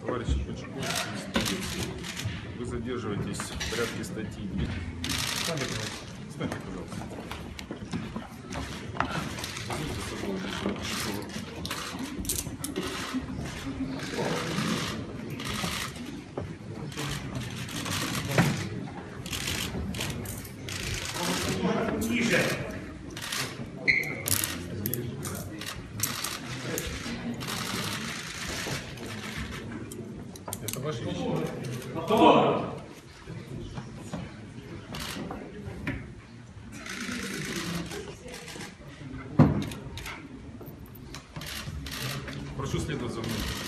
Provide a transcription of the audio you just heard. Товарищи Большаков, вы задерживаетесь в порядке статьи. Встаньте, пожалуйста. Ниже. Это ваши вещи. Готово. Прошу следовать за мной.